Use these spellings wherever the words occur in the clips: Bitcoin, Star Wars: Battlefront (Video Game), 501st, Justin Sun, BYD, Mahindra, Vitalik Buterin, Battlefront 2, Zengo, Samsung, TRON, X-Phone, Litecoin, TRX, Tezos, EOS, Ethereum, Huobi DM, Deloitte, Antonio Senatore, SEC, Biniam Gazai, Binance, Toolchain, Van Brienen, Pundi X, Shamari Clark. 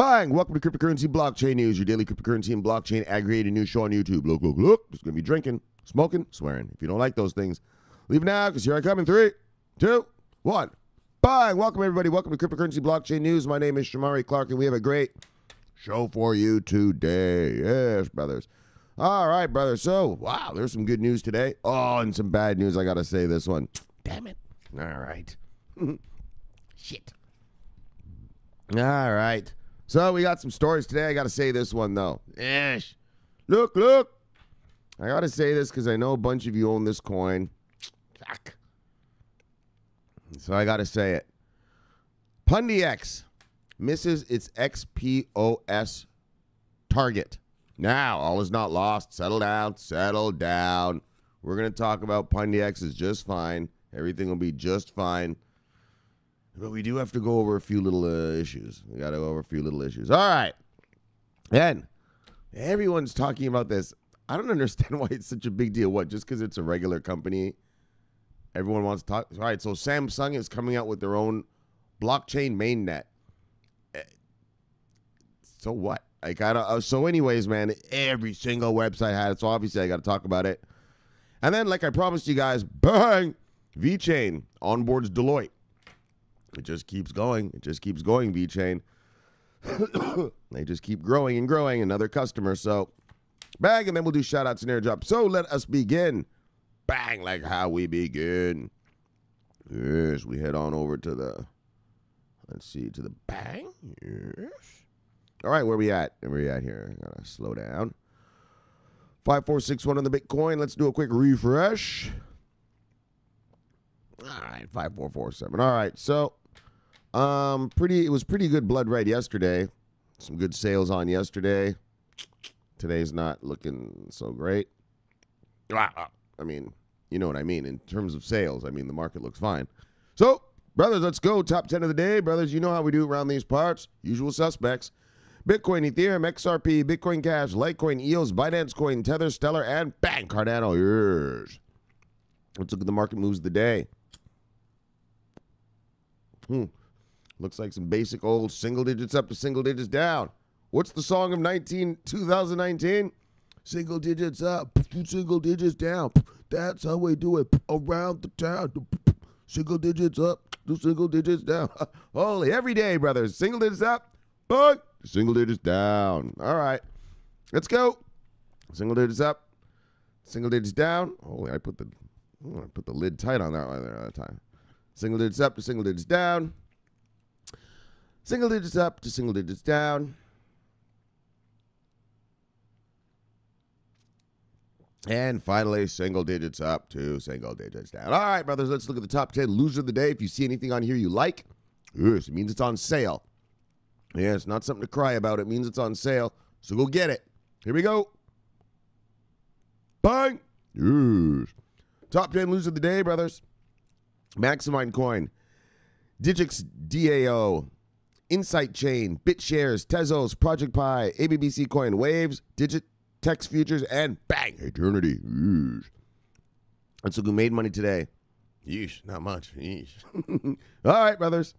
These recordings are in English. Bang! Welcome to Cryptocurrency Blockchain News, your daily cryptocurrency and blockchain aggregated news show on YouTube. Look, look, look. Just going to be drinking, smoking, swearing. If you don't like those things, leave now, because here I come in 3, 2, 1. Bang! Welcome, everybody. Welcome to Cryptocurrency Blockchain News. My name is Shamari Clark, and we have a great show for you today. Yes, brothers. All right, brother. So, wow, there's some good news today. Oh, and some bad news. I got to say this one. Damn it. All right. Shit. All right. So we got some stories today. I got to say this one, though. Ish. Look, look. I got to say this because I know a bunch of you own this coin. Fuck. So I got to say it. Pundi X misses its XPOS target. Now, all is not lost. Settle down. Settle down. We're going to talk about Pundi X is just fine. Everything will be just fine. But we do have to go over a few little issues. We got to go over a few little issues. All right. Then, everyone's talking about this. I don't understand why it's such a big deal. What, just because it's a regular company? Everyone wants to talk. All right, so Samsung is coming out with their own blockchain mainnet. So what? Like, I don't, so anyways, man, every single website had it. So obviously, I got to talk about it. And then, like I promised you guys, bang, VeChain onboards Deloitte. It just keeps going. It just keeps going, VeChain. They just keep growing and growing. Another customer. So, bang, and then we'll do shout-outs and airdrops. So, let us begin. Bang, like how we begin. Yes, we head on over to the, let's see, to the bang. Yes. All right, where we at? Where we at here? I gotta slow down. 5461 on the Bitcoin. Let's do a quick refresh. All right, 5447. All right, so... it was pretty good blood red yesterday. Some good sales on yesterday. Today's not looking so great. I mean, you know what I mean. In terms of sales, I mean, the market looks fine. So, brothers, let's go. Top 10 of the day. Brothers, you know how we do around these parts. Usual suspects. Bitcoin, Ethereum, XRP, Bitcoin Cash, Litecoin, EOS, Binance Coin, Tether, Stellar, and bang, Cardano. Yes. Let's look at the market moves of the day. Looks like some basic old single digits up to single digits down. What's the song of 2019? Single digits up, single digits down. That's how we do it around the town. Single digits up, single digits down. Holy, every day, brothers. Single digits up, but single digits down. All right, let's go. Single digits up, single digits down. Holy, I put the lid tight on that one there at the time. Single digits up to single digits down. Single digits up to single digits down. And finally, single digits up to single digits down. All right, brothers, let's look at the top 10 loser of the day. If you see anything on here you like, yes, it means it's on sale. Yeah, it's not something to cry about. It means it's on sale. So go get it. Here we go. Bang. Yes. Top 10 loser of the day, brothers. Maximine Coin, Digix DAO, Insight Chain, BitShares, Tezos, Project Pi, ABBC Coin, Waves, Digitex Futures, and bang, Eternity. Yeesh. That's who made money today. Yeesh, not much. Yeesh. All right, brothers.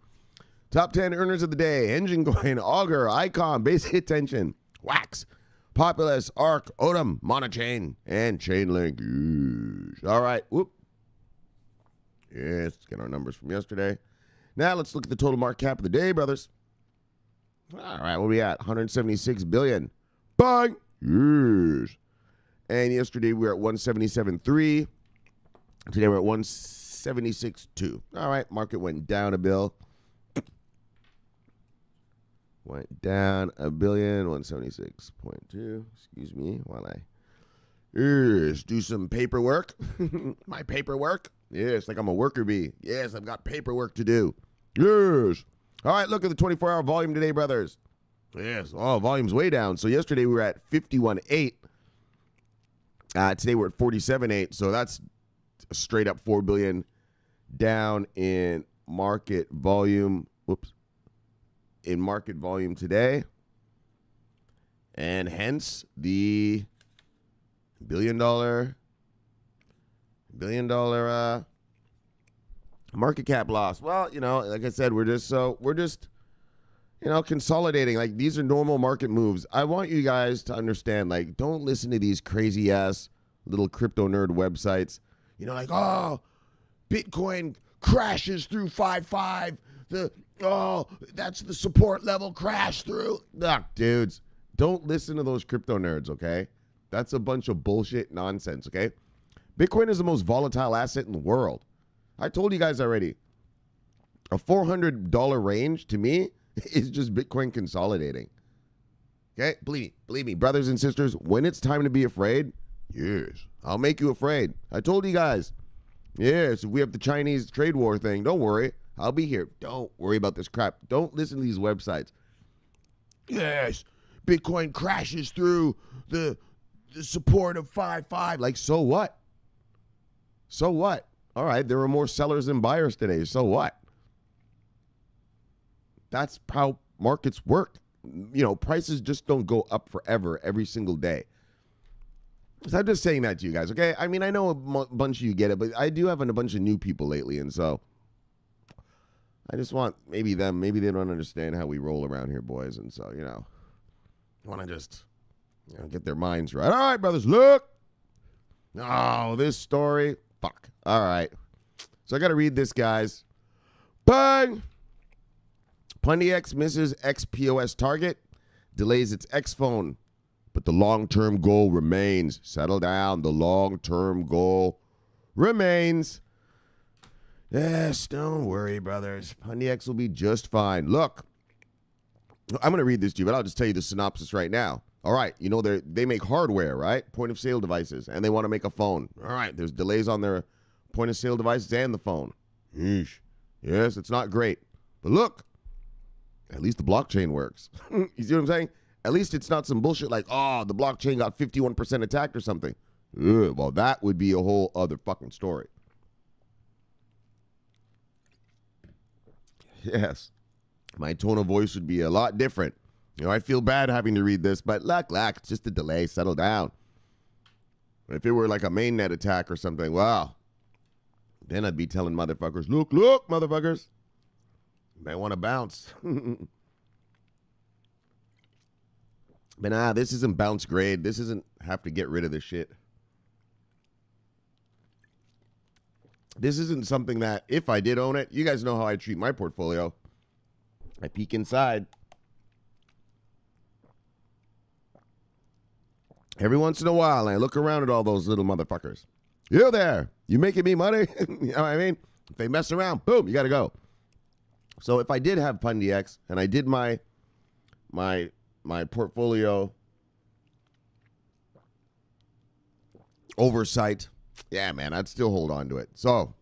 Top 10 earners of the day, Engine Coin, Augur, Icon, Basic Attention, Wax, Populous, Arc, Odom, Monochain, and Chainlink. Yeesh. All right, whoop. Yes, let's get our numbers from yesterday. Now let's look at the total market cap of the day, brothers. All right, where we at? 176 billion. Bang! Yes. And yesterday we were at 177.3. Today we're at 176.2. All right, market went down a bill. Went down a billion, 176.2. Excuse me while I... Yes, do some paperwork. My paperwork. Yes, like I'm a worker bee. Yes, I've got paperwork to do. Yes. All right, look at the 24-hour volume today, brothers. Yes. Oh, volume's way down. So yesterday we were at 51.8. Today we're at 47.8. So that's straight up 4 billion down in market volume. Whoops. In market volume today. And hence the billion dollar market cap loss. Well, you know, like I said, we're just you know, consolidating. Like, these are normal market moves. I want you guys to understand, like, don't listen to these crazy ass little crypto nerd websites. You know, like, oh, Bitcoin crashes through 5.5. Oh, that's the support level crash through. Ugh, dudes, don't listen to those crypto nerds, okay? That's a bunch of bullshit nonsense, okay? Bitcoin is the most volatile asset in the world. I told you guys already. A $400 range, to me, is just Bitcoin consolidating. Okay? Believe me, brothers and sisters, when it's time to be afraid, yes, I'll make you afraid. I told you guys, yes, if we have the Chinese trade war thing, don't worry. I'll be here. Don't worry about this crap. Don't listen to these websites. Yes, Bitcoin crashes through the support of 5.5. Like, so what? So what? All right, there were more sellers than buyers today. So what? That's how markets work. You know, prices just don't go up forever every single day. So I'm just saying that to you guys, okay? I mean, I know a bunch of you get it, but I do have a bunch of new people lately, and so I just want maybe they don't understand how we roll around here, boys, and so, you know, I want to just, you know, get their minds right. All right, brothers, look. Oh, this story. Fuck. All right. So I got to read this, guys. Bang! Pundi X misses XPOS target, delays its X-Phone, but the long-term goal remains. Settle down. The long-term goal remains. Yes, don't worry, brothers. Pundi X will be just fine. Look, I'm going to read this to you, but I'll just tell you the synopsis right now. All right, you know, they make hardware, right? Point-of-sale devices, and they want to make a phone. All right, there's delays on their point-of-sale devices and the phone. Yeesh. Yes, it's not great. But look, at least the blockchain works. You see what I'm saying? At least it's not some bullshit like, oh, the blockchain got 51% attacked or something. Ugh, well, that would be a whole other fucking story. Yes, my tone of voice would be a lot different. You know, I feel bad having to read this, but luck, it's just a delay. Settle down. If it were like a mainnet attack or something, wow, then I'd be telling motherfuckers, look, motherfuckers, you might want to bounce. But nah, this isn't bounce grade. This isn't have to get rid of this shit. This isn't something that if I did own it, you guys know how I treat my portfolio. I peek inside. Every once in a while, I look around at all those little motherfuckers. You there, you making me money? You know what I mean? If they mess around, boom, you got to go. So if I did have Pundi X and I did my portfolio oversight, yeah, man, I'd still hold on to it. So,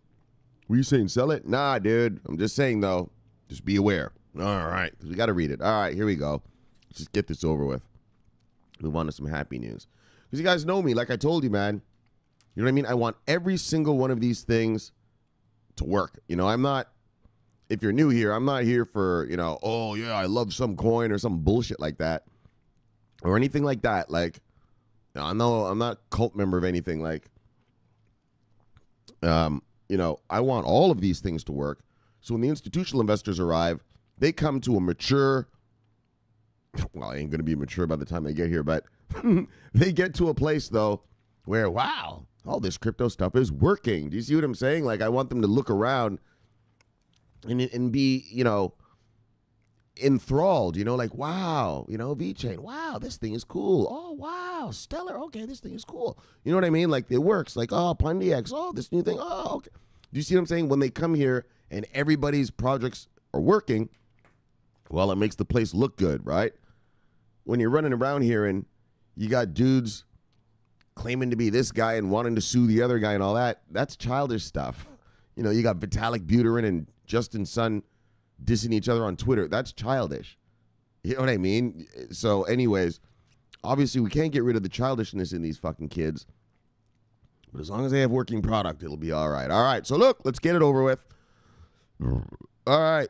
were you saying sell it? Nah, dude. I'm just saying, though, just be aware. All right, because we got to read it. All right, here we go. Let's just get this over with. Move on to some happy news. Because you guys know me, like I told you, man. You know what I mean? I want every single one of these things to work. You know, I'm not, if you're new here, I'm not here for, you know, oh, yeah, I love some coin or some bullshit like that. Or anything like that. Like, I'm not a cult member of anything. Like, you know, I want all of these things to work. So when the institutional investors arrive, they come to a mature, well, I ain't going to be mature by the time they get here, but they get to a place, though, where, wow, all this crypto stuff is working. Do you see what I'm saying? Like, I want them to look around and be, you know, enthralled, you know, like, wow, you know, VeChain, wow, this thing is cool. Oh, wow, stellar. Okay, this thing is cool. You know what I mean? Like, it works. Like, oh, Pundi X, oh, this new thing. Oh, okay. Do you see what I'm saying? When they come here and everybody's projects are working, well, it makes the place look good, right? When you're running around here and you got dudes claiming to be this guy and wanting to sue the other guy and all that, that's childish stuff. You know, you got Vitalik Buterin and Justin Sun dissing each other on Twitter. That's childish. You know what I mean? So anyways, obviously we can't get rid of the childishness in these fucking kids. But as long as they have working product, it'll be all right. All right, so look, let's get it over with. All right.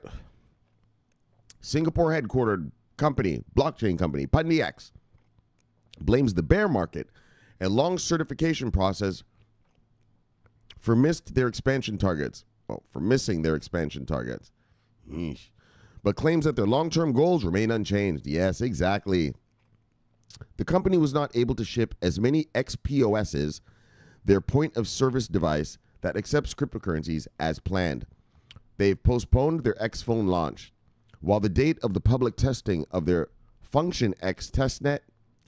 Singapore headquartered company, blockchain company, Pundi X, blames the bear market and long certification process for missing their expansion targets. but claims that their long-term goals remain unchanged. Yes, exactly. The company was not able to ship as many XPOSs, their point-of-service device that accepts cryptocurrencies, as planned. They've postponed their X-Phone launch, while the date of the public testing of their Function X testnet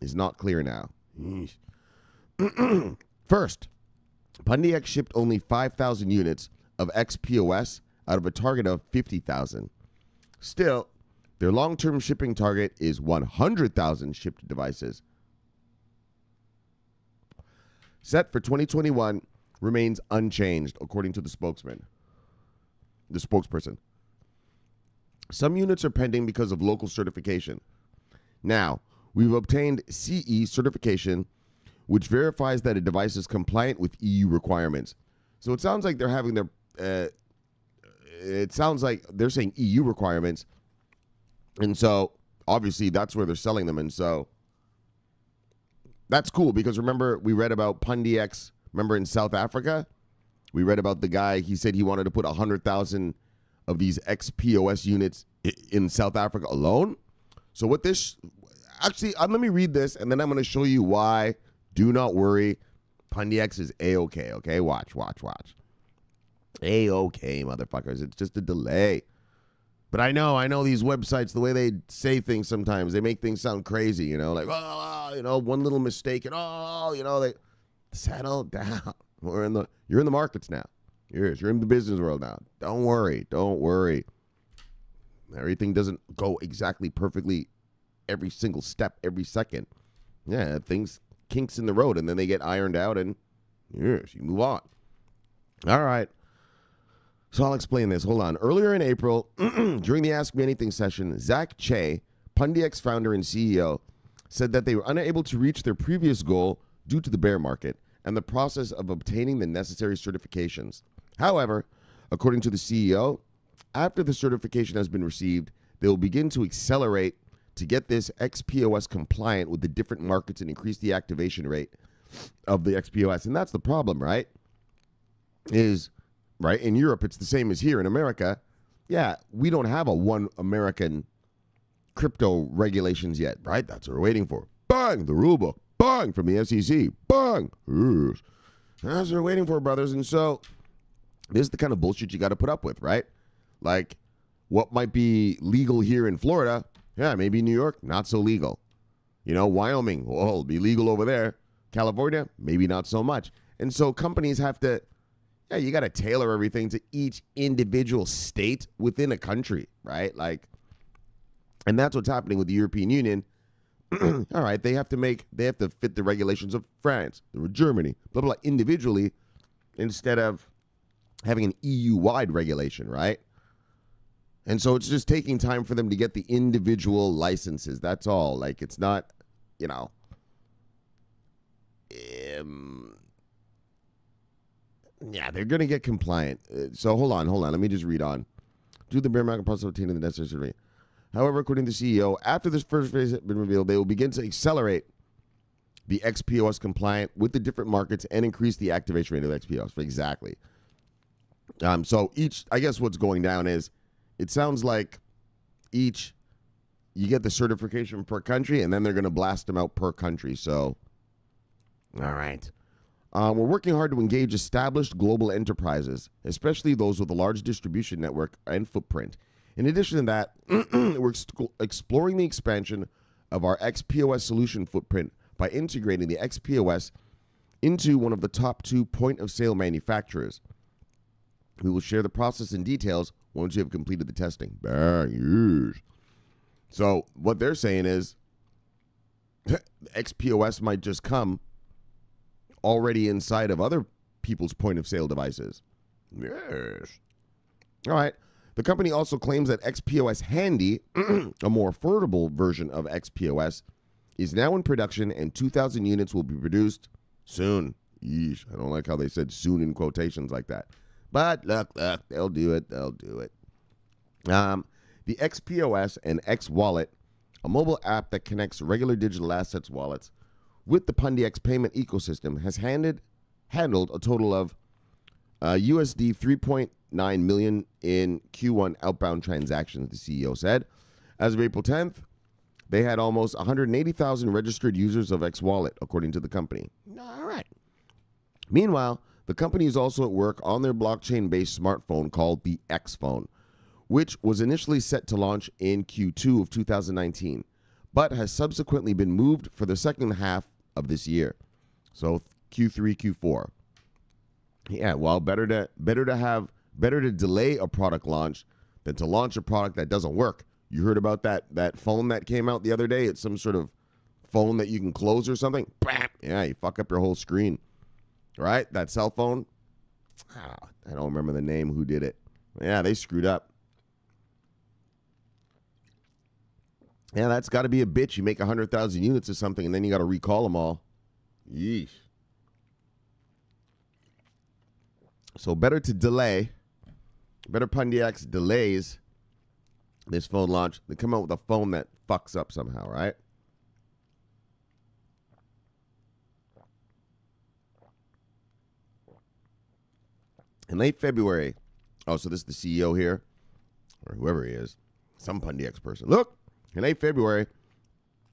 is not clear now. First, Pundi X shipped only 5,000 units of XPOS out of a target of 50,000. Still, their long-term shipping target is 100,000 shipped devices, set for 2021, remains unchanged, according to the spokesperson. Some units are pending because of local certification. Now, we've obtained CE certification, which verifies that a device is compliant with EU requirements. So it sounds like they're having their, it sounds like they're saying EU requirements. And so obviously that's where they're selling them. And so that's cool, because remember we read about Pundi X, remember in South Africa, we read about the guy, he said he wanted to put 100,000 of these XPOS units in South Africa alone. So what this, actually, let me read this and then I'm going to show you why. Do not worry. Pundi X is A-OK, okay? Watch, watch, watch. A-OK, motherfuckers. It's just a delay. But I know these websites, the way they say things sometimes, they make things sound crazy, you know? Like, oh, you know, one little mistake and, oh, you know, they settle down. You're in the markets now. You're in the business world now. Don't worry. Don't worry. Everything doesn't go exactly perfectly every single step, every second. Yeah, things... kinks in the road, and then they get ironed out, and yes, you move on. All right, so I'll explain this. Hold on. Earlier in April, during the Ask Me Anything session, Zach Che, Pundi X founder and CEO, said that they were unable to reach their previous goal due to the bear market and the process of obtaining the necessary certifications. However, according to the CEO, after the certification has been received, they will begin to accelerate to get this XPOS compliant with the different markets and increase the activation rate of the XPOS. And that's the problem, right? In Europe, it's the same as here in America. Yeah, we don't have a one American crypto regulations yet, right? That's what we're waiting for. Bang, the rule book. Bang, from the SEC. Bang. That's what we're waiting for, brothers. And so this is the kind of bullshit you got to put up with, right? Like what might be legal here in Florida... yeah, maybe New York, not so legal. You know, Wyoming, well, it'll be legal over there. California, maybe not so much. And so companies have to, yeah, you got to tailor everything to each individual state within a country, right? Like, and that's what's happening with the European Union. All right, they have to fit the regulations of France, Germany, blah, blah, blah, individually, instead of having an EU-wide regulation, right? And so it's just taking time for them to get the individual licenses. That's all. Like, it's not, you know, yeah, they're going to get compliant. So hold on. Let me just read on. Do the bear market process obtaining the necessary. However, according to the CEO, after this first phase has been revealed, they will begin to accelerate the XPOS compliant with the different markets and increase the activation rate of XPOS. Exactly. So each, I guess what's going down is, it sounds like each, you get the certification per country, and then they're going to blast them out per country. So, all right. We're working hard to engage established global enterprises, especially those with a large distribution network and footprint. In addition to that, we're exploring the expansion of our XPOS solution footprint by integrating the XPOS into one of the top 2 point-of-sale manufacturers. We will share the process and details once you have completed the testing. So what they're saying is XPOS might just come already inside of other people's point-of-sale devices. Yes. All right. The company also claims that XPOS Handy, a more affordable version of XPOS, is now in production, and 2,000 units will be produced soon. Yeesh. I don't like how they said soon in quotations like that. But look, they'll do it. They'll do it. The XPOS and X Wallet, a mobile app that connects regular digital assets wallets with the Pundi X payment ecosystem, has handled a total of USD 3.9 million in Q1 outbound transactions, the CEO said. As of April 10th, they had almost 180,000 registered users of X Wallet, according to the company. All right. Meanwhile, the company is also at work on their blockchain-based smartphone called the X-Phone, which was initially set to launch in Q2 of 2019, but has subsequently been moved for the second half of this year. So Q3, Q4. Yeah, well, better to delay a product launch than to launch a product that doesn't work. You heard about that phone that came out the other day. It's some sort of phone that you can close or something. Bam! Yeah, you fuck up your whole screen. Right? That cell phone. Ah, I don't remember the name who did it. Yeah, they screwed up. Yeah, that's got to be a bitch. You make 100,000 units or something, and then you got to recall them all. Yeesh. So better to delay. Better Pundi X delays this phone launch. They come out with a phone that fucks up somehow, right? In late February, oh, so this is the CEO here, or whoever he is, some Pundi X person. Look, in late February,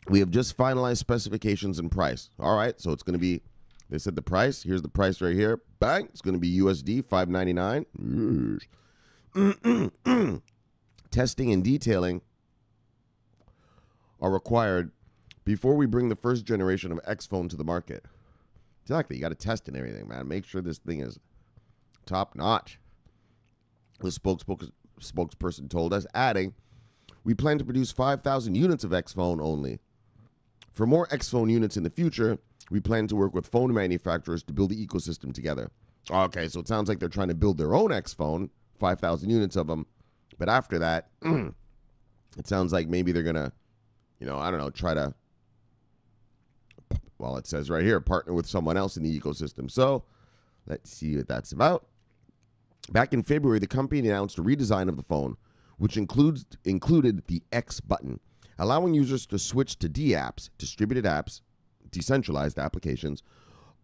we have just finalized specifications and price. All right, so it's going to be, they said the price. Here's the price right here. Bang, it's going to be USD $5.99. Testing and detailing are required before we bring the first generation of X Phone to the market. Exactly, you got to test and everything, man. Make sure this thing is top notch, the spokesperson told us, adding, we plan to produce 5,000 units of X-Phone only. For more X-Phone units in the future, we plan to work with phone manufacturers to build the ecosystem together. Okay, so it sounds like they're trying to build their own X-Phone, 5,000 units of them, but after that, it sounds like maybe they're gonna, you know, I don't know, try to, well, it says right here, partner with someone else in the ecosystem. So let's see what that's about. Back in February, the company announced a redesign of the phone, which included the X button, allowing users to switch to DApps, distributed apps, decentralized applications,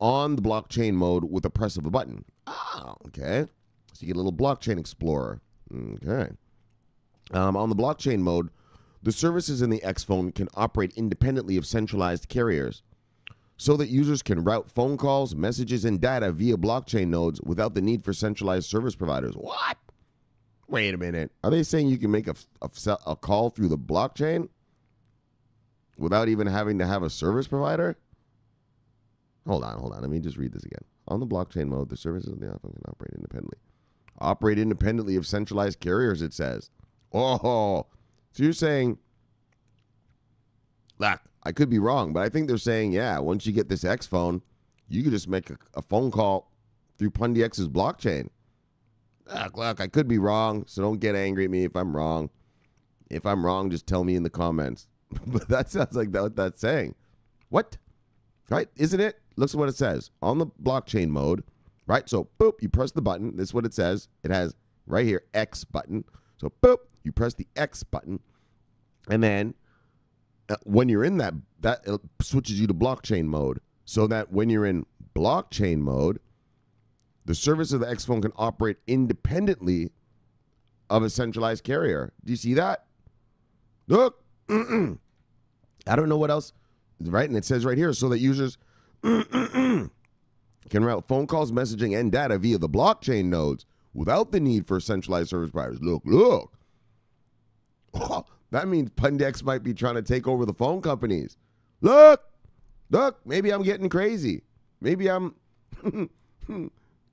on the blockchain mode with a press of a button. Ah, okay. So you get a little blockchain explorer. Okay. On the blockchain mode, the services in the X phone can operate independently of centralized carriers, so that users can route phone calls, messages, and data via blockchain nodes without the need for centralized service providers. What? Wait a minute. Are they saying you can make a call through the blockchain without even having to have a service provider? Hold on. Let me just read this again. On the blockchain mode, the services of the iPhone can operate independently. Operate independently of centralized carriers, it says. Oh, so you're saying, look, I could be wrong, but I think they're saying, yeah, once you get this X phone, you can just make a phone call through Pundi X's blockchain. Look, I could be wrong, so don't get angry at me if I'm wrong. If I'm wrong, just tell me in the comments. But that sounds like what that's saying. What? Right? Isn't it? Look at what it says. On the blockchain mode, right? So, boop, you press the button. This is what it says. It has right here, X button. So, boop, you press the X button. And then when you're in that switches you to blockchain mode, so that when you're in blockchain mode, the service of the X phone can operate independently of a centralized carrier. Do you see that? Look, I don't know what else, right? And it says right here, so that users can route phone calls, messaging, and data via the blockchain nodes without the need for centralized service providers. Look. Oh. That means Pundi X might be trying to take over the phone companies. Look, maybe I'm getting crazy. Maybe I'm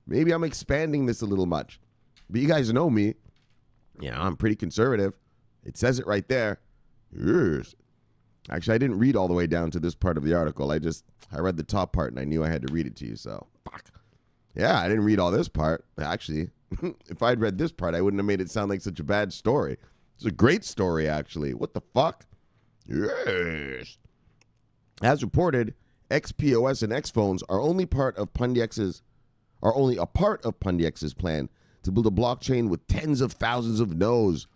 maybe I'm expanding this a little much. But you guys know me. Yeah, I'm pretty conservative. It says it right there. Yes. Actually, I didn't read all the way down to this part of the article. I read the top part and I knew I had to read it to you, so fuck. Yeah, I didn't read all this part. Actually, if I'd read this part, I wouldn't have made it sound like such a bad story. It's a great story, actually. What the fuck? Yes. As reported, XPOS and X phones are only a part of Pundi X's plan to build a blockchain with tens of thousands of nodes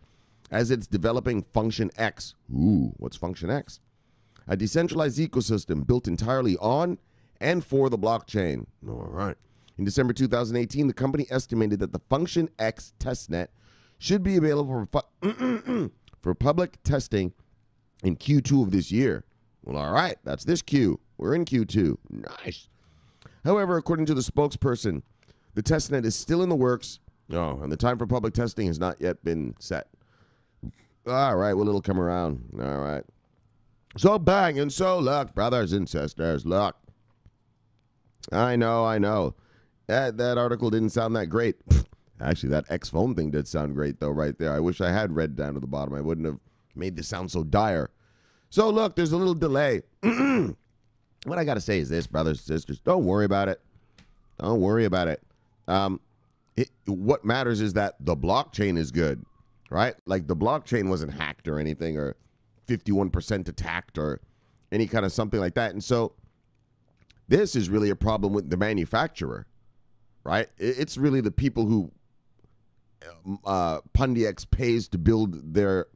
as it's developing Function X. Ooh, what's Function X? A decentralized ecosystem built entirely on and for the blockchain. All right. In December 2018, the company estimated that the Function X testnet should be available for public testing in Q2 of this year. Well, all right, that's this Q. We're in Q2. Nice. However, according to the spokesperson, the testnet is still in the works, and the time for public testing has not yet been set. All right, well, it'll come around. All right. So bang and so luck, brothers and sisters, luck. I know. That article didn't sound that great. Actually, that X-Phone thing did sound great, though, right there. I wish I had read down to the bottom. I wouldn't have made this sound so dire. So, look, there's a little delay. What I got to say is this, brothers and sisters. Don't worry about it. Don't worry about it. What matters is that the blockchain is good, right? Like, the blockchain wasn't hacked or anything, or 51% attacked or any kind of something like that. And so this is really a problem with the manufacturer, right? It's really the people who Pundi X pays to build their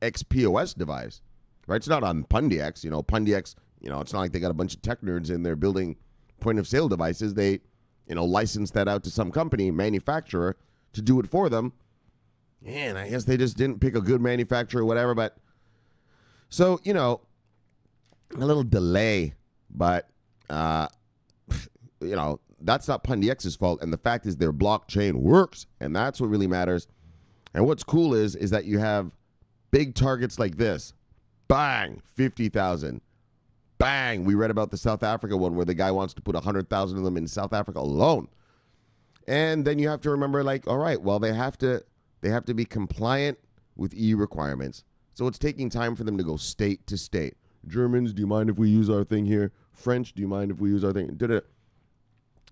XPOS device, right? It's not on Pundi X, Pundi X, it's not like they got a bunch of tech nerds in there building point of sale devices. They, license that out to some company, manufacturer, to do it for them. And I guess they just didn't pick a good manufacturer or whatever, but so, a little delay, but, that's not Pundi X's fault. And the fact is their blockchain works, and that's what really matters. And what's cool is that you have big targets like this. Bang, 50,000. Bang, we read about the South Africa one where the guy wants to put 100,000 of them in South Africa alone. And then you have to remember, like, all right, well, they have to be compliant with EU requirements. So it's taking time for them to go state to state. Germans, do you mind if we use our thing here? French, do you mind if we use our thing?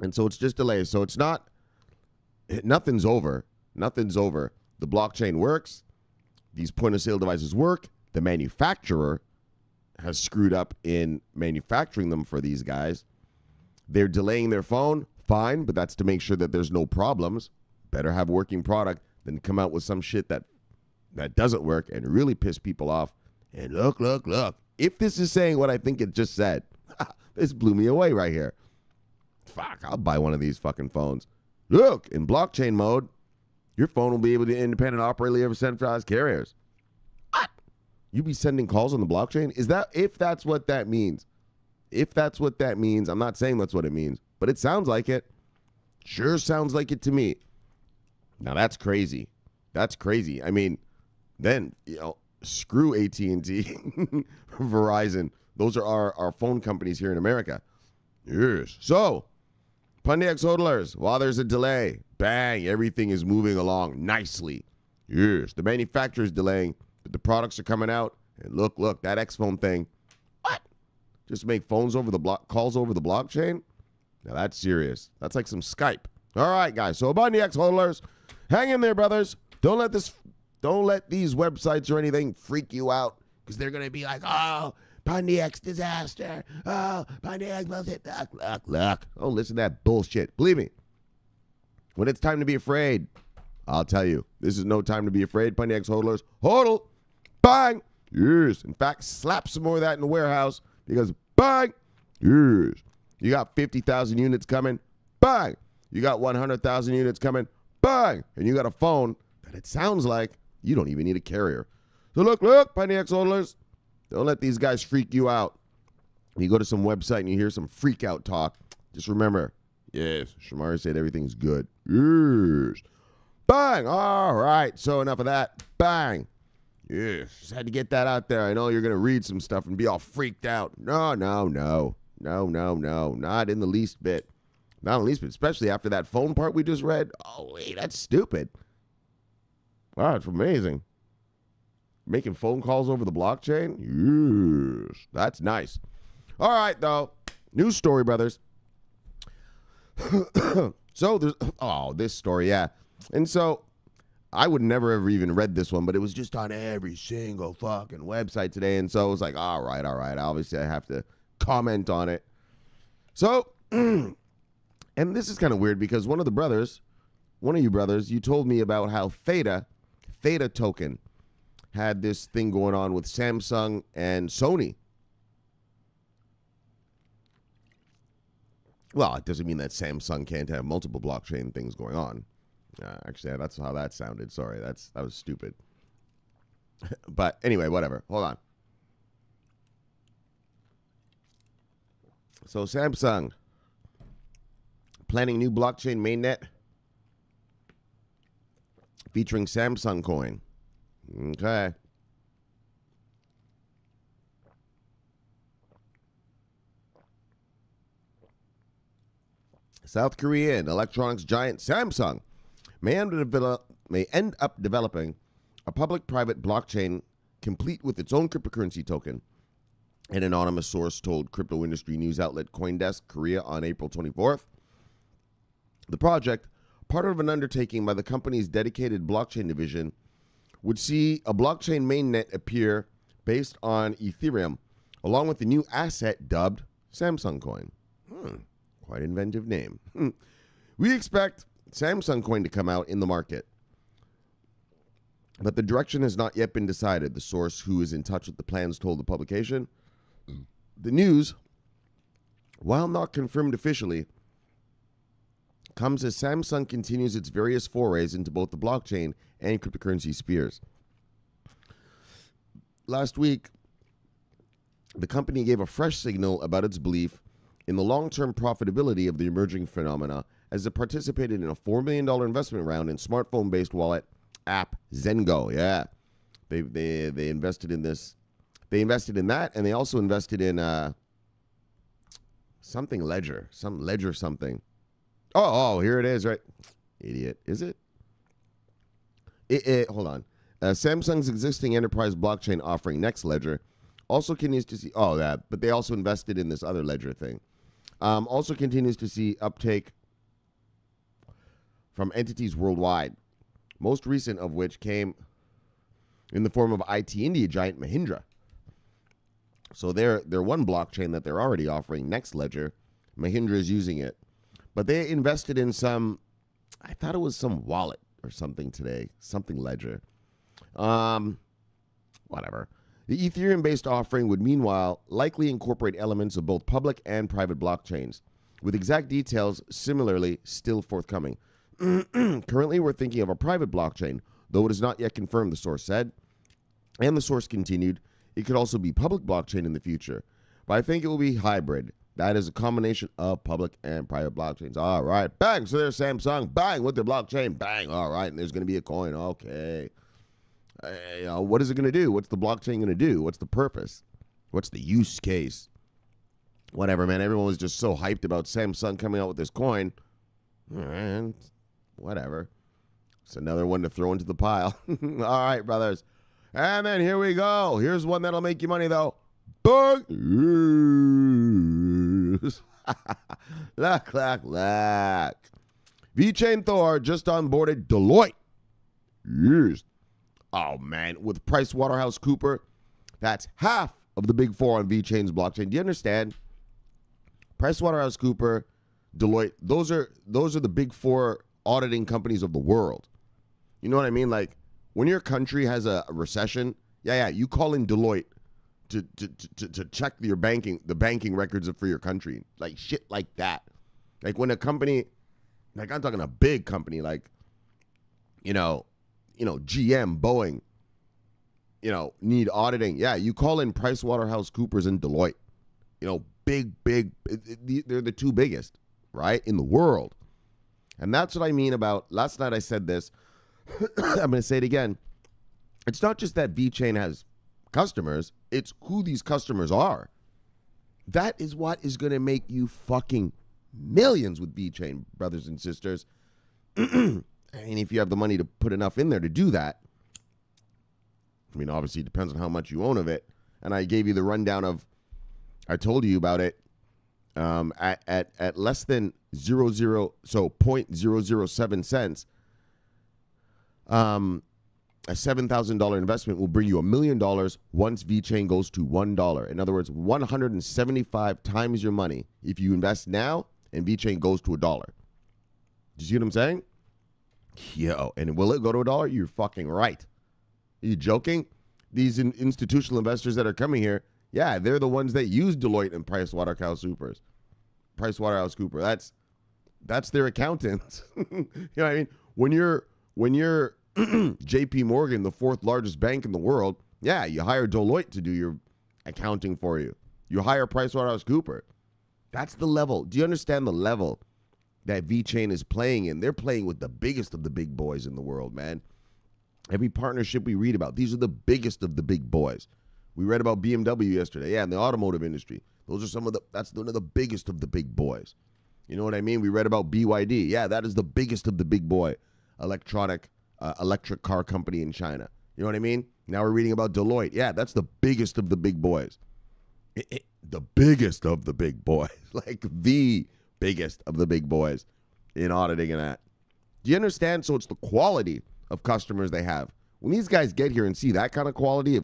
And so it's just delays. So it's not, nothing's over. Nothing's over. The blockchain works. These point of sale devices work. The manufacturer has screwed up in manufacturing them for these guys. They're delaying their phone. Fine, but that's to make sure that there's no problems. Better have a working product than come out with some shit that doesn't work and really piss people off. And look. If this is saying what I think it just said, this blew me away right here. Fuck, I'll buy one of these fucking phones. Look, in blockchain mode, your phone will be able to independent operate over centralized carriers. What? You be sending calls on the blockchain? If that's what that means. If that's what that means, I'm not saying that's what it means, but it sounds like it. Sure sounds like it to me. Now that's crazy. That's crazy. I mean, then, screw AT&T, Verizon. Those are our phone companies here in America. Yes. So, Pundi X hodlers, while there's a delay, bang, everything is moving along nicely. Yes. The manufacturer is delaying, but the products are coming out. And look, that X-Phone thing. What? Just make phones over the block, calls over the blockchain? Now that's serious. That's like some Skype. All right, guys. So, Pundi X hodlers, hang in there, brothers. Don't let these websites or anything freak you out, because they're going to be like, oh, Pundi X disaster. Oh, Pundi X bullshit. Look. Oh, listen to that bullshit. Believe me, when it's time to be afraid, I'll tell you, this is no time to be afraid. Pundi X hodlers, hodl. Bang. Yes. In fact, slap some more of that in the warehouse, because bang. Yes. You got 50,000 units coming. Bang. You got 100,000 units coming. Bang. And you got a phone that it sounds like you don't even need a carrier. So look, Pundi X hodlers, don't let these guys freak you out. When you go to some website and you hear some freak out talk, just remember, yes, Shamari said everything's good. Yes. Bang. All right. So enough of that. Bang. Yes. Just had to get that out there. I know you're going to read some stuff and be all freaked out. No. Not in the least bit. Not in the least bit, especially after that phone part we just read. Oh, wait, that's stupid. Wow, it's amazing. Making phone calls over the blockchain? Yes, that's nice. All right, though. News story, brothers. So there's... Oh, this story, yeah. And so I would never have even read this one, but it was just on every single fucking website today. And so it was like, all right. Obviously, I have to comment on it. So, and this is kind of weird because one of you brothers, you told me about how Theta token had this thing going on with Samsung and Sony. Well, it doesn't mean that Samsung can't have multiple blockchain things going on. Actually, that's how that sounded. Sorry, that was stupid. But anyway, whatever. Hold on. So Samsung planning new blockchain mainnet featuring Samsung Coin. Okay. South Korean electronics giant Samsung may end up developing a public-private blockchain complete with its own cryptocurrency token, an anonymous source told crypto industry news outlet CoinDesk Korea on April 24th. The project, part of an undertaking by the company's dedicated blockchain division, would see a blockchain mainnet appear based on Ethereum, along with the new asset dubbed Samsung Coin. Quite inventive name. We expect Samsung Coin to come out in the market, but the direction has not yet been decided, the source who is in touch with the plans told the publication. The news, while not confirmed officially, comes as Samsung continues its various forays into both the blockchain and cryptocurrency spheres. Last week, the company gave a fresh signal about its belief in the long-term profitability of the emerging phenomena as it participated in a $4 million investment round in smartphone-based wallet app Zengo. Yeah, they invested in this. They invested in that, and they also invested in something ledger, some ledger something. Oh, here it is, right? Idiot, is it? Hold on. Samsung's existing enterprise blockchain offering Nexledger also continues to see. Oh, that. But they also invested in this other ledger thing. Also continues to see uptake from entities worldwide, most recent of which came in the form of IT India giant Mahindra. So their one blockchain that they're already offering, Nexledger, Mahindra is using it. But they invested in some, I thought it was some wallet or something today, something ledger. Whatever. The Ethereum-based offering would meanwhile likely incorporate elements of both public and private blockchains, with exact details similarly still forthcoming. Currently, we're thinking of a private blockchain, though it is not yet confirmed, the source said. And the source continued, it could also be public blockchain in the future, but I think it will be hybrid. That is a combination of public and private blockchains. All right, bang, so there's Samsung, bang, with the blockchain, bang, all right, and there's going to be a coin, okay. What is it going to do? What's the blockchain going to do? What's the purpose? What's the use case? Whatever, man, everyone was just so hyped about Samsung coming out with this coin. All right, whatever. It's another one to throw into the pile. All right, brothers. And then here we go. Here's one that'll make you money, though. Look. VeChain Thor just onboarded Deloitte. Yes. Oh, man. With PricewaterhouseCoopers, that's half of the big four on VeChain's blockchain. Do you understand? PricewaterhouseCoopers, Deloitte, those are the big four auditing companies of the world. You know what I mean? Like, when your country has a recession, yeah, you call in Deloitte to check the banking records for your country, like shit like that. Like when a company, like I'm talking a big company, like you know GM, Boeing, need auditing. Yeah, you call in PricewaterhouseCoopers and Deloitte. Big. They're the two biggest, right, in the world. And that's what I mean about, last night I said this, I'm going to say it again. It's not just that VeChain has customers, it's who these customers are. That is what is going to make you fucking millions with VeChain, brothers and sisters. And if you have the money to put enough in there to do that, I mean, obviously it depends on how much you own of it. And I gave you the rundown of, I told you about it, at less than 0.007 cents, a $7,000 investment will bring you $1 million once VeChain goes to $1. In other words, 175 times your money if you invest now and VeChain goes to $1. Do you see what I'm saying? Yo, and will it go to $1? You're fucking right. Are you joking? These institutional investors that are coming here, yeah, they're the ones that use Deloitte and PricewaterhouseCoopers. PricewaterhouseCoopers. That's their accountant. You know what I mean? When you're JP Morgan, the fourth largest bank in the world, yeah, you hire Deloitte to do your accounting for you. You hire PricewaterhouseCoopers. That's the level. Do you understand the level that VeChain is playing in? They're playing with the biggest of the big boys in the world, man. Every partnership we read about, these are the biggest of the big boys. We read about BMW yesterday, yeah, in the automotive industry. Those are some of the, that's one of the biggest of the big boys. You know what I mean? We read about BYD. Yeah, that is the biggest of the big boy electric car company in China. You know what I mean? Now we're reading about Deloitte. Yeah, that's the biggest of the big boys. The biggest of the big boys. Like the biggest of the big boys in auditing and that. Do you understand? So it's the quality of customers they have. When these guys get here and see that kind of quality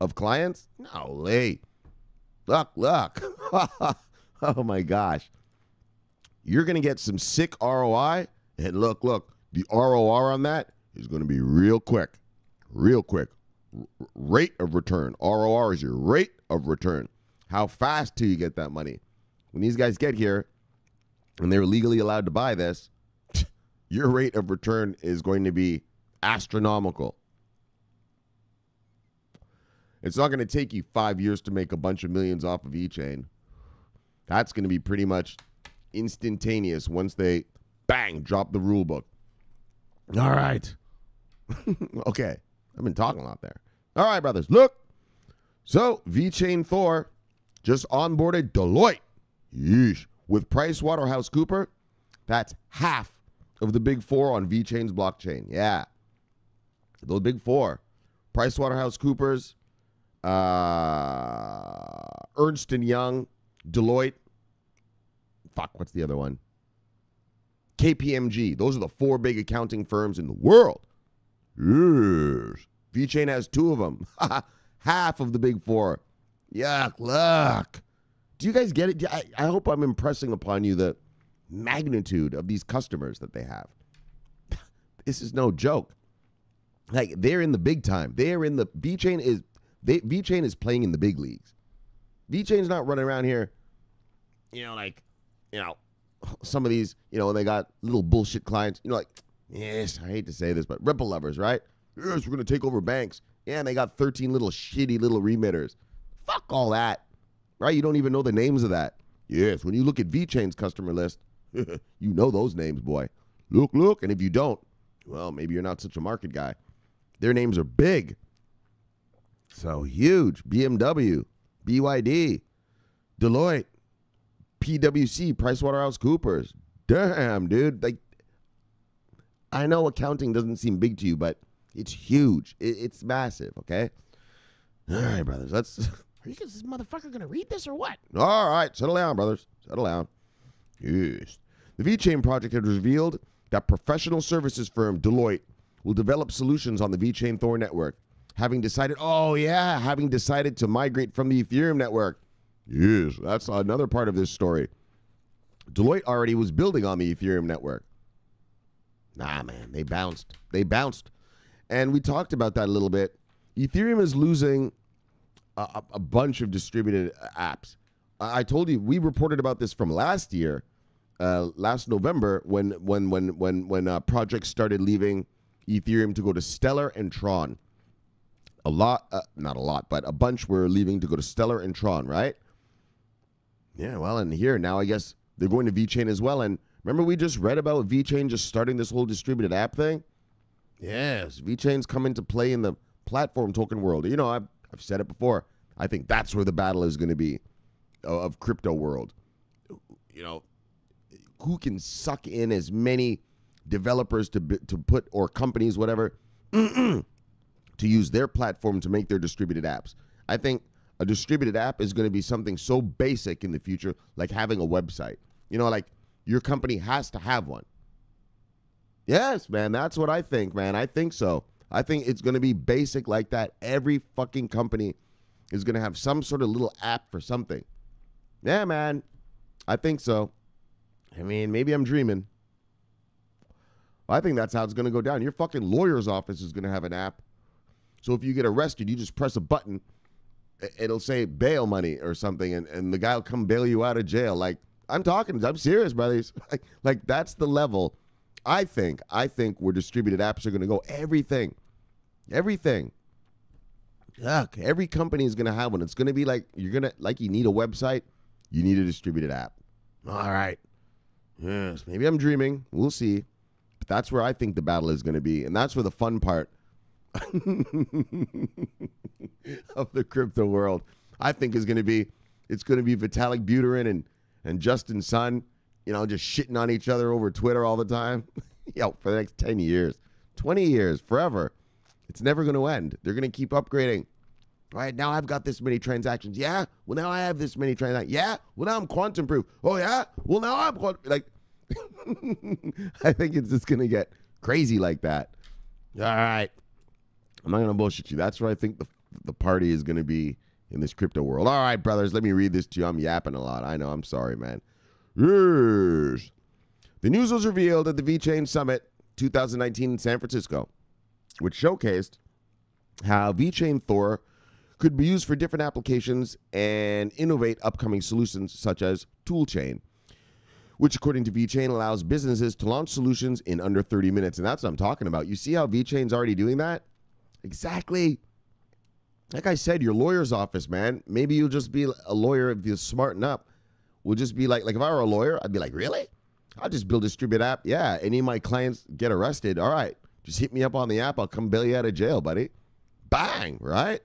of clients, no, hey, look. Oh my gosh. You're going to get some sick ROI, and look, the ROR on that is going to be real quick. Rate of return. ROR is your rate of return. How fast do you get that money? When these guys get here and they're legally allowed to buy this, your rate of return is going to be astronomical. It's not going to take you 5 years to make a bunch of millions off of VeChain. That's going to be pretty much instantaneous once they, bang, drop the rule book. All right. Okay. I've been talking a lot there. All right, brothers. Look. So, VeChain Thor just onboarded Deloitte. Yeesh. With PricewaterhouseCoopers, that's half of the big four on VeChain's blockchain. Yeah. Those big four. PricewaterhouseCoopers, Ernst & Young, Deloitte. Fuck, what's the other one? KPMG. Those are the four big accounting firms in the world. Yes. VeChain has two of them. Half of the big four. Yuck, look. Do you guys get it? I hope I'm impressing upon you the magnitude of these customers that they have. This is no joke. Like, they're in the big time. They're in the, VeChain is playing in the big leagues. VeChain's not running around here, you know, like, you know, some of these, you know, and they got little bullshit clients, you know, like, yes, I hate to say this, but Ripple lovers, right? Yes, we're going to take over banks. Yeah, and they got 13 little shitty little remitters. Fuck all that, right? You don't even know the names of that. Yes, when you look at VeChain's customer list, you know those names, boy. Look, and if you don't, well, maybe you're not such a market guy. Their names are big. So huge. BMW, BYD, Deloitte, PwC, PricewaterhouseCoopers. Damn, dude. Like, I know accounting doesn't seem big to you, but it's huge. It's massive, okay? All right, brothers. Are you guys, this motherfucker, going to read this or what? All right. Settle down, brothers. Settle down. Yes. The VeChain project had revealed that professional services firm Deloitte will develop solutions on the VeChain Thor network, having decided to migrate from the Ethereum network. Yes, that's another part of this story. Deloitte already was building on the Ethereum network. Nah, man, they bounced. And we talked about that a little bit. Ethereum is losing a bunch of distributed apps. I told you, we reported about this from last year, last November, when projects started leaving Ethereum to go to Stellar and TRON. A bunch were leaving to go to Stellar and TRON, right? Yeah, well, and here now I guess they're going to VeChain as well. And remember we just read about VeChain just starting this whole distributed app thing? Yes, VeChain's come into play in the platform token world. You know, I've said it before. I think that's where the battle is going to be of crypto world. You know, who can suck in as many developers to put, or companies, whatever, to use their platform to make their distributed apps. I think a distributed app is going to be something so basic in the future, like having a website. You know, like your company has to have one. Yes, man, that's what I think, man. I think so. I think it's going to be basic like that. Every fucking company is going to have some sort of little app for something. Yeah, man, I think so. I mean, maybe I'm dreaming. I think that's how it's going to go down. Your fucking lawyer's office is going to have an app. So if you get arrested, you just press a button. It'll say bail money or something, and the guy will come bail you out of jail. Like, I'm talking. I'm serious, brothers. Like that's the level. I think where distributed apps are going to go. Everything. Look, every company is going to have one. It's going to be like you need a website, you need a distributed app. All right. Yes, maybe I'm dreaming. We'll see. But that's where I think the battle is going to be, and that's where the fun part of the crypto world I think is going to be. It's going to be Vitalik Buterin and Justin Sun, you know, just shitting on each other over Twitter all the time. Yo, for the next 10 years, 20 years, forever. It's never going to end. They're going to keep upgrading. All right, now I've got this many transactions. Yeah, well, now I have this many transactions. Yeah, well, now I'm quantum proof. Oh, yeah, well, now I'm like, I think it's just going to get crazy like that. All right. I'm not going to bullshit you. That's where I think the party is going to be in this crypto world. All right, brothers, let me read this to you. I'm yapping a lot. I know. I'm sorry, man. Yes. The news was revealed at the VeChain Summit 2019 in San Francisco, which showcased how VeChain Thor could be used for different applications and innovate upcoming solutions such as Toolchain, which according to VeChain allows businesses to launch solutions in under 30 minutes. And that's what I'm talking about. You see how VeChain's already doing that? Exactly. Like I said, your lawyer's office, man. Maybe you'll just be a lawyer if you smarten up. We'll just be like if I were a lawyer, I'd be like, really? I'll just build a distributed app. Yeah, any of my clients get arrested. All right, just hit me up on the app. I'll come bail you out of jail, buddy. Bang, right?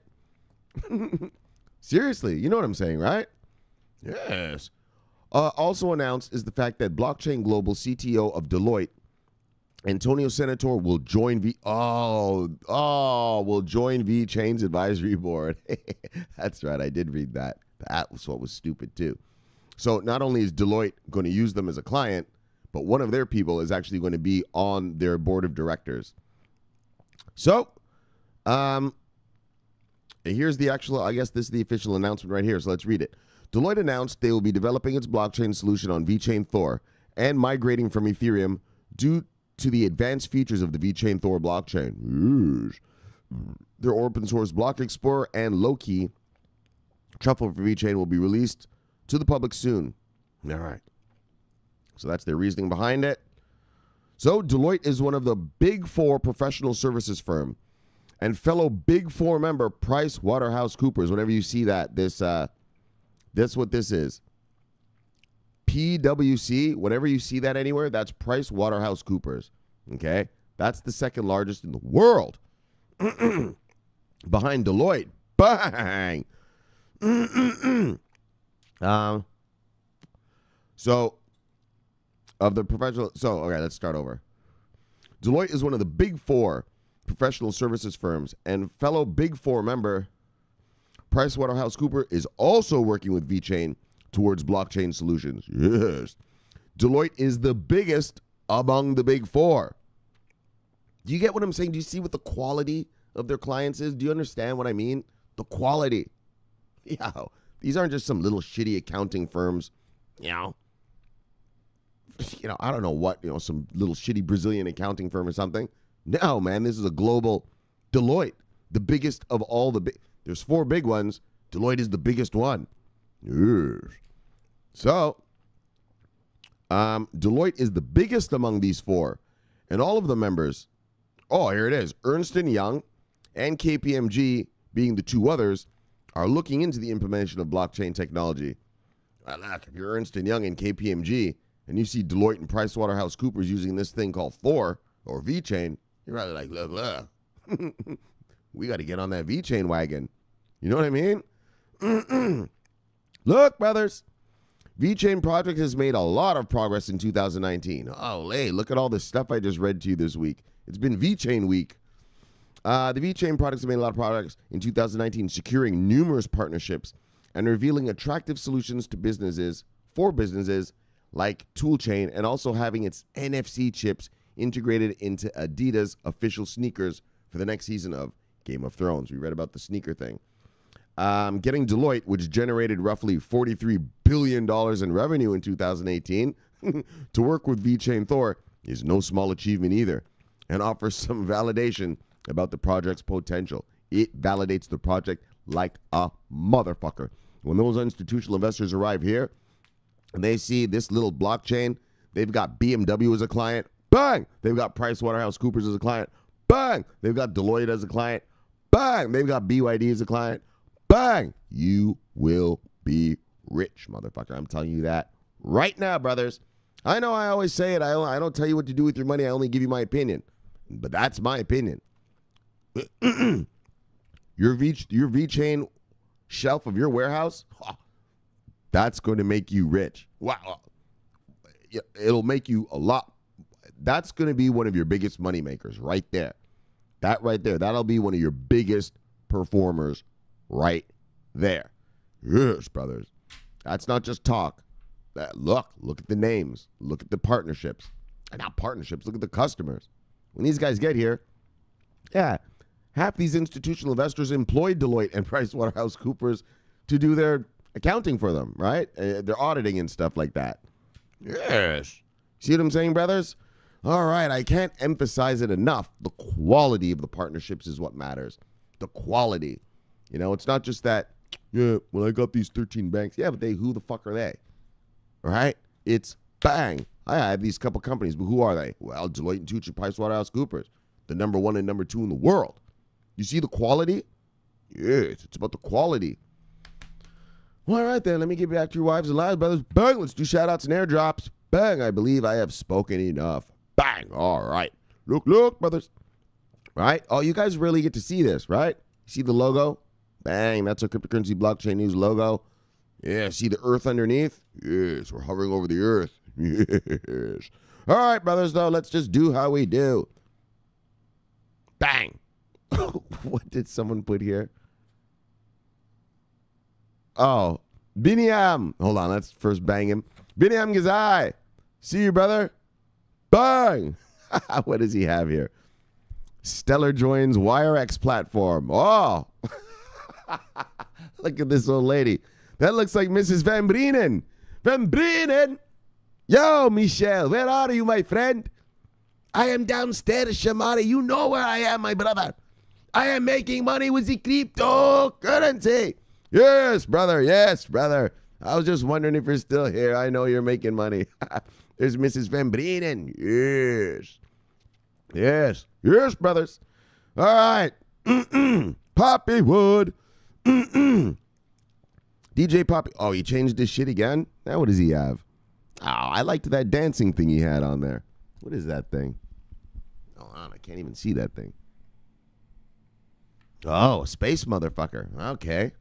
Seriously, you know what I'm saying, right? Yes. Also announced is the fact that Blockchain Global CTO of Deloitte, Antonio Senatore, will join VeChain's advisory board. That's right. I did read that. That was what was stupid too. So not only is Deloitte going to use them as a client, but one of their people is actually going to be on their board of directors. So here's the actual, I guess this is the official announcement right here. So let's read it. Deloitte announced they will be developing its blockchain solution on VeChain Thor and migrating from Ethereum due to the advanced features of the VeChain Thor blockchain. Their open source block explorer and Loki Truffle for VeChain will be released to the public soon. All right. So that's their reasoning behind it. So Deloitte is one of the big four professional services firm and fellow big four member PricewaterhouseCoopers. Whenever you see that, this what this is. PwC, whenever you see that anywhere, that's PricewaterhouseCoopers, okay? That's the second largest in the world. Behind Deloitte. Bang! Okay, let's start over. Deloitte is one of the big four professional services firms, and fellow big four member PricewaterhouseCoopers is also working with VeChain towards blockchain solutions. Yes. Deloitte is the biggest among the big four. Do you get what I'm saying? Do you see what the quality of their clients is? Do you understand what I mean? The quality. Yeah. These aren't just some little shitty accounting firms, you know. You know, I don't know what, you know, some little shitty Brazilian accounting firm or something. No, man, this is a global Deloitte, the biggest of all the big. There's four big ones. Deloitte is the biggest one. Yes. So, Deloitte is the biggest among these four, and all of the members, oh, here it is, Ernst & Young and KPMG, being the two others, are looking into the implementation of blockchain technology. If you're Ernst & Young and KPMG, and you see Deloitte and PricewaterhouseCoopers using this thing called Thor, or VeChain, you're rather like, look, we got to get on that VeChain wagon. You know what I mean? Look, brothers, VeChain project has made a lot of progress in 2019. Oh, hey, look at all this stuff I just read to you this week. It's been VeChain week. The VeChain products have made a lot of progress in 2019, securing numerous partnerships and revealing attractive solutions to businesses, for businesses like Toolchain, and also having its NFC chips integrated into Adidas official sneakers for the next season of Game of Thrones. We read about the sneaker thing. Getting Deloitte, which generated roughly $43 billion in revenue in 2018, to work with VeChain Thor is no small achievement either, and offers some validation about the project's potential. It validates the project like a motherfucker. When those institutional investors arrive here, and they see this little blockchain, they've got BMW as a client, bang! They've got PricewaterhouseCoopers as a client, bang! They've got Deloitte as a client, bang! They've got BYD as a client, bang! You will be rich, motherfucker. I'm telling you that right now, brothers. I know I always say it. I don't tell you what to do with your money. I only give you my opinion, but that's my opinion. Your VeChain shelf of your warehouse, that's going to make you rich. Wow. It'll make you a lot. That's going to be one of your biggest money makers right there. That right there. That'll be one of your biggest performers right there. Yes, brothers. That's not just talk. That look at the names. Look at the partnerships. And not partnerships. Look at the customers. When these guys get here, yeah, half these institutional investors employed Deloitte and PricewaterhouseCoopers to do their accounting for them, right? Their auditing and stuff like that. Yes. See what I'm saying, brothers? All right, I can't emphasize it enough. The quality of the partnerships is what matters. The quality. You know, it's not just that, yeah, well, I got these 13 banks. Yeah, but who the fuck are they? Right? It's bang. I have these couple companies, but who are they? Well, Deloitte and Touche, PricewaterhouseCoopers, the number one and number two in the world. You see the quality? Yes, it's about the quality. Well, all right then, let me get back to your wives and lives, brothers. Bang, let's do shout-outs and airdrops. Bang, I believe I have spoken enough. Bang, all right. Look, brothers. Right? Oh, you guys really get to see this, right? See the logo? Bang, that's our cryptocurrency blockchain news logo. Yeah, see the earth underneath? Yes, we're hovering over the earth. Yes. All right, brothers, though, let's just do how we do. Bang. What did someone put here? Oh, Biniam. Hold on, let's first bang him. Biniam Gazai. See you, brother. Bang. What does he have here? Stellar joins Wirex platform. Oh. Look at this old lady. That looks like Mrs. Van Brienen. Van Brienen. Yo, Michelle, where are you, my friend? I am downstairs, Shamari. You know where I am, my brother. I am making money with the cryptocurrency. Yes, brother. Yes, brother. I was just wondering if you're still here. I know you're making money. There's Mrs. Van Brienen. Yes. Yes. Yes, brothers. All right. Poppy Wood. DJ Poppy. Oh, he changed his shit again? Now what does he have? Oh, I liked that dancing thing he had on there. What is that thing? Hold on, I can't even see that thing. Oh, space motherfucker. Okay.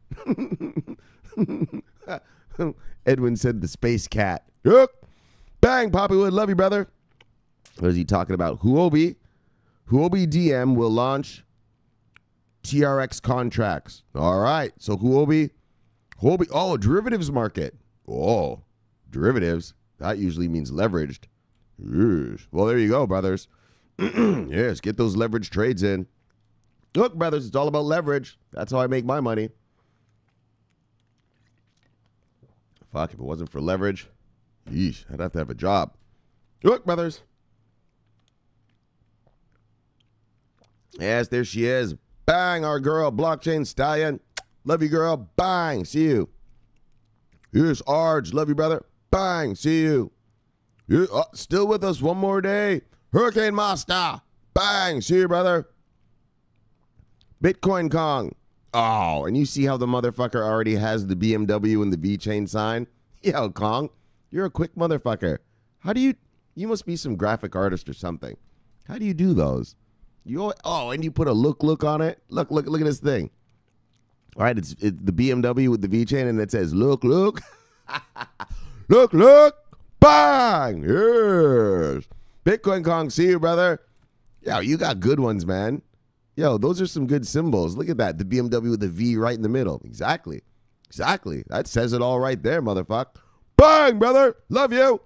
Edwin said the space cat. Bang, Poppy Wood. Love you, brother. What is he talking about? Huobi. Huobi DM will launch TRX contracts. All right. So Huobi. Oh, derivatives market. Oh, derivatives. That usually means leveraged. Well, there you go, brothers. Yes, get those leveraged trades in. Look, brothers, it's all about leverage. That's how I make my money. Fuck, if it wasn't for leverage, yeesh, I'd have to have a job. Look, brothers. Yes, there she is. Bang, our girl, blockchain stallion. Love you, girl. Bang, see you. Here's Arj. Love you, brother. Bang, see you. You're still with us one more day. Hurricane Master. Bang, see you, brother. Bitcoin Kong. Oh, and you see how the motherfucker already has the BMW and the VeChain sign? Yo, Kong, you're a quick motherfucker. How do you must be some graphic artist or something. How do you do those? Oh, and you put a look on it? Look at this thing. All right, it's the BMW with the VeChain, and it says, look. look. Bang! Yes. Bitcoin Kong, see you, brother. Yo, you got good ones, man. Yo, those are some good symbols. Look at that. The BMW with the V right in the middle. Exactly. That says it all right there, motherfucker. Bang, brother. Love you.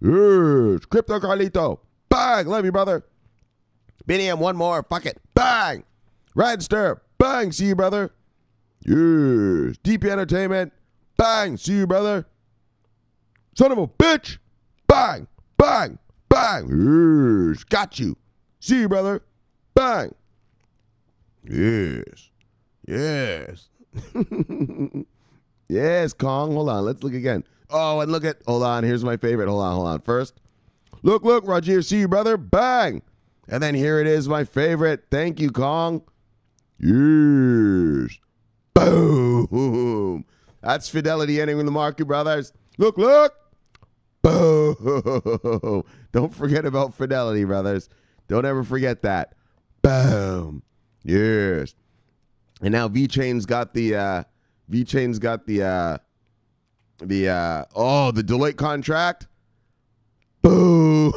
Yes. Crypto Carlito. Bang. Love you, brother. Biniam, one more. Fuck it. Bang. Radster. Bang. See you, brother. Yes. DP Entertainment. Bang. See you, brother. Son of a bitch. Bang. Bang. Bang. Yes. Got you. See you, brother. Bang. Yes. Yes, Kong. Hold on. Let's look again. Oh, and look at, hold on, here's my favorite. Hold on, hold on. First, look, look, Roger, see you, brother. Bang. And then here it is, my favorite. Thank you, Kong. Yes. Boom. That's Fidelity entering the market, brothers. Look, look. Boom. Don't forget about Fidelity, brothers. Don't ever forget that. Boom. Yes. And now VeChain's got the, oh, the Deloitte contract. Boom.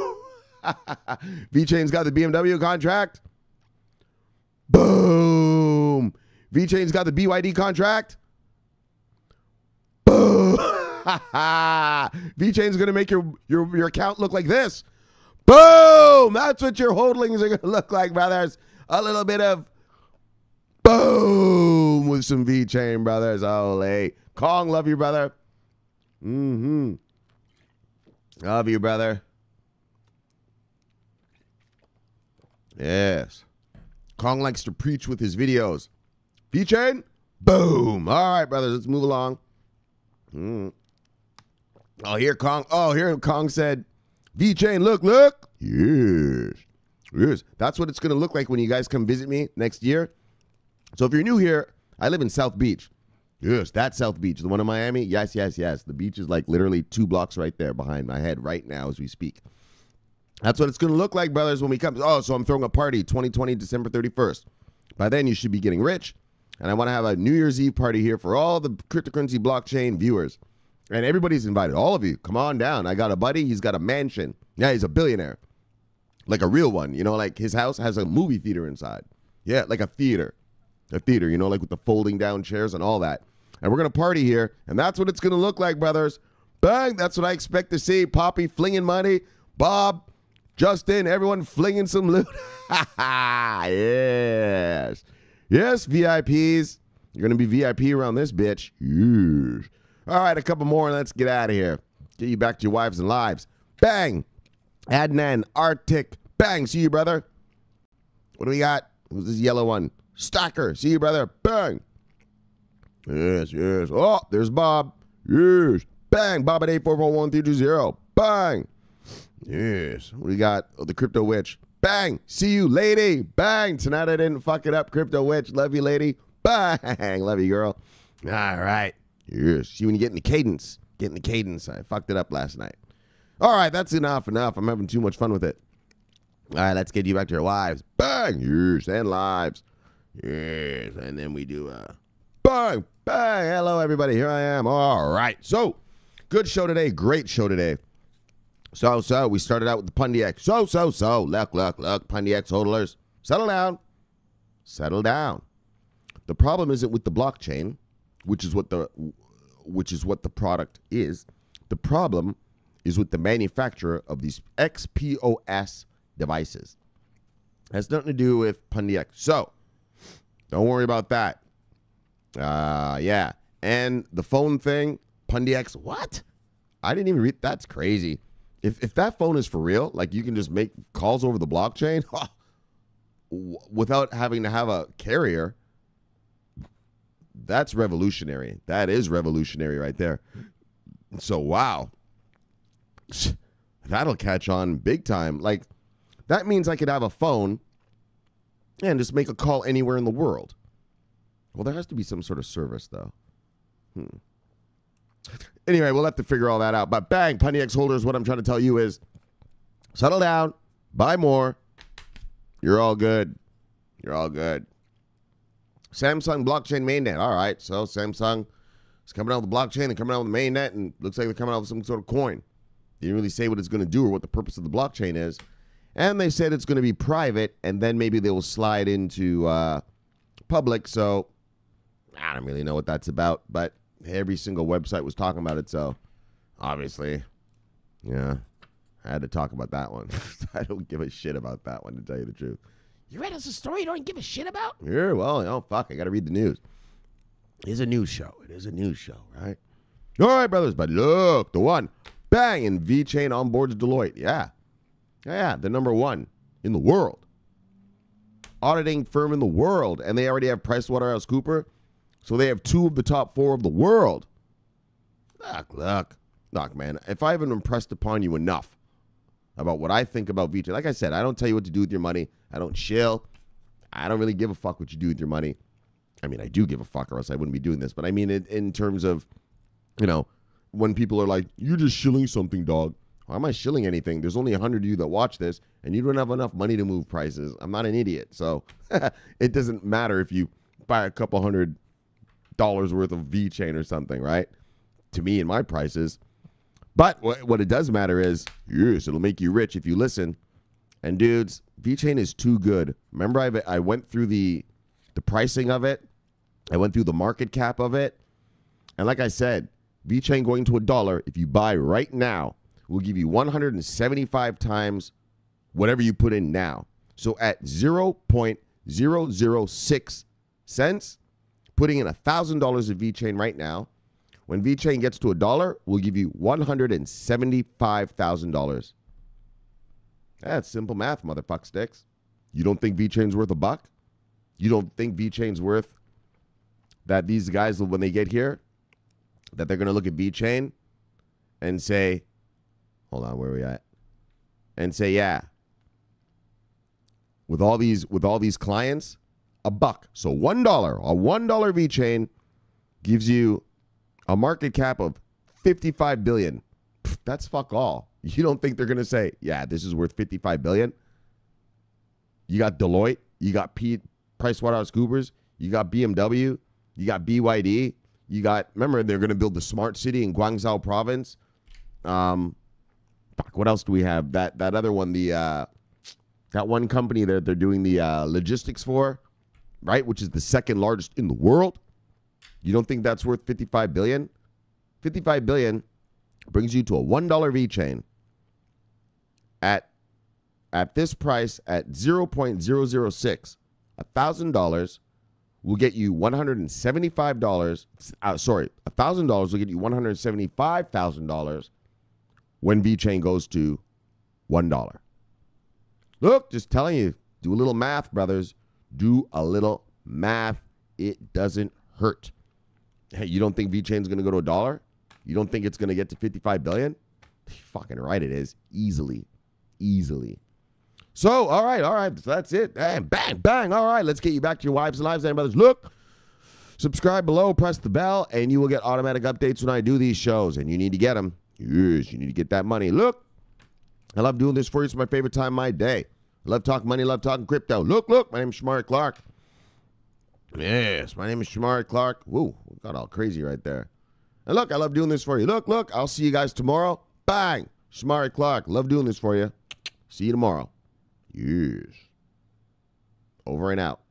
VeChain's got the BMW contract. Boom. VeChain's got the BYD contract. Boom. VeChain's going to make your account look like this. Boom. That's what your holdings are going to look like, brothers. A little bit of boom with some VeChain, brothers. Holy. Kong, love you, brother. Mm-hmm. Love you, brother. Yes. Kong likes to preach with his videos. VeChain? Boom. All right, brothers, let's move along. Mm. Oh, here Kong. Oh, here Kong said, VeChain, look, look. Yes. Yes. That's what it's going to look like when you guys come visit me next year. So if you're new here, I live in South Beach. Yes, that's South Beach. The one in Miami? Yes, yes, yes. The beach is like literally 2 blocks right there behind my head right now as we speak. That's what it's going to look like, brothers, when we come. Oh, so I'm throwing a party, 2020, December 31st. By then, you should be getting rich. And I want to have a New Year's Eve party here for all the cryptocurrency blockchain viewers. And everybody's invited. All of you. Come on down. I got a buddy. He's got a mansion. Yeah, he's a billionaire. Like a real one. You know, like his house has a movie theater inside. Yeah, like a theater. A theater, you know, like with the folding down chairs and all that. And we're going to party here. And that's what it's going to look like, brothers. Bang. That's what I expect to see. Poppy flinging money. Bob. Justin, everyone flinging some loot. Yes. Yes, VIPs. You're going to be VIP around this bitch. Yes. All right, a couple more, and let's get out of here. Get you back to your wives and lives. Bang. Adnan, Arctic. Bang. See you, brother. What do we got? Who's this yellow one? Stacker. See you, brother. Bang. Yes, yes. Oh, there's Bob. Yes. Bang. Bob at 8441320. Bang. Yes, we got the Crypto Witch. Bang, see you, lady. Bang, tonight I didn't fuck it up, Crypto Witch. Love you, lady. Bang, love you, girl. All right. Yes, see when you get in the cadence. Get in the cadence. I fucked it up last night. All right, that's enough. I'm having too much fun with it. All right, let's get you back to your lives. Bang, yes, and lives. Yes, and then we do bang, bang. Hello, everybody. Here I am. All right, so good show today. Great show today. So, we started out with the Pundi X. So, look, Pundi X hodlers. Settle down. The problem isn't with the blockchain, which is what the product is. The problem is with the manufacturer of these XPOS devices. Has nothing to do with Pundi X. So, don't worry about that. Yeah. And the phone thing, Pundi X, what? I didn't even read, that's crazy. If that phone is for real, like you can just make calls over the blockchain without having to have a carrier, that's revolutionary. That is revolutionary right there. So, wow. That'll catch on big time. Like, that means I could have a phone and just make a call anywhere in the world. Well, there has to be some sort of service, though. Anyway, we'll have to figure all that out. But bang, Pundi X holders, what I'm trying to tell you is settle down, buy more. You're all good. You're all good. Samsung blockchain mainnet. All right, so Samsung is coming out with the blockchain and coming out with the mainnet, and looks like they're coming out with some sort of coin. They didn't really say what it's going to do or what the purpose of the blockchain is. And they said it's going to be private, and then maybe they will slide into public. So I don't really know what that's about, but every single website was talking about it, so obviously, yeah, I had to talk about that one. I don't give a shit about that one, to tell you the truth. You read us a story you don't give a shit about? Yeah, well, oh, fuck, I got to read the news. It's a news show. It is a news show, right? All right, brothers, but look, the one, bang, and VeChain on board to Deloitte. Yeah, yeah, the number one in the world. Auditing firm in the world, and they already have PricewaterhouseCoopers. So they have 2 of the top 4 of the world. Look, stock, man. If I haven't impressed upon you enough about what I think about VeChain, like I said, I don't tell you what to do with your money. I don't shill. I don't really give a fuck what you do with your money. I mean, I do give a fuck, or else I wouldn't be doing this. But I mean it in terms of, you know, when people are like, you're just shilling something, dog. Why am I shilling anything? There's only 100 of you that watch this, and you don't have enough money to move prices. I'm not an idiot. So it doesn't matter if you buy a couple $100 worth of VeChain or something, right? To me and my prices. But what it does matter is, yes, it'll make you rich if you listen. And dudes, VeChain is too good. Remember, I went through the pricing of it. I went through the market cap of it. And like I said, VeChain going to $1, if you buy right now, will give you 175 times whatever you put in now. So at 0.006 cents, putting in $1,000 of VeChain right now, when VeChain gets to $1, we'll give you $175,000. That's simple math, motherfuck sticks. You don't think VeChain's worth $1? You don't think VeChain's worth that these guys, when they get here, that they're going to look at VeChain and say, hold on, where are we at? And say, yeah, with all these clients, $1. So $1, a $1 VeChain gives you a market cap of 55 billion. Pfft, that's fuck all. You don't think they're going to say, yeah, this is worth 55 billion? You got Deloitte, you got PricewaterhouseCoopers, you got BMW, you got BYD, you got, remember, they're going to build the smart city in Guangzhou province. Fuck, what else do we have? That other one, that one company that they're doing the logistics for, right? Which is the second largest in the world. You don't think that's worth 55 billion? 55 billion brings you to a $1 VeChain at this price at 0.006. $1,000 will get you $175. Sorry, $1,000 will get you $175,000 when VeChain goes to $1. Look, just telling you, do a little math, brothers. Do a little math. It doesn't hurt. Hey, you don't think VeChain's going to go to $1? You don't think it's going to get to 55 billion? You're fucking right it is. Easily. Easily. So, all right. So that's it. Bang, bang, bang. All right, let's get you back to your wives and lives, and brothers. Look, subscribe below, press the bell, and you will get automatic updates when I do these shows, and you need to get them. Yes, you need to get that money. Look, I love doing this for you. It's my favorite time of my day. I love talking money, love talking crypto. Look, my name is Shamari Clark. Yes, my name is Shamari Clark. Whoa, got all crazy right there. And look, I love doing this for you. Look, I'll see you guys tomorrow. Bang, Shamari Clark. Love doing this for you. See you tomorrow. Yes. Over and out.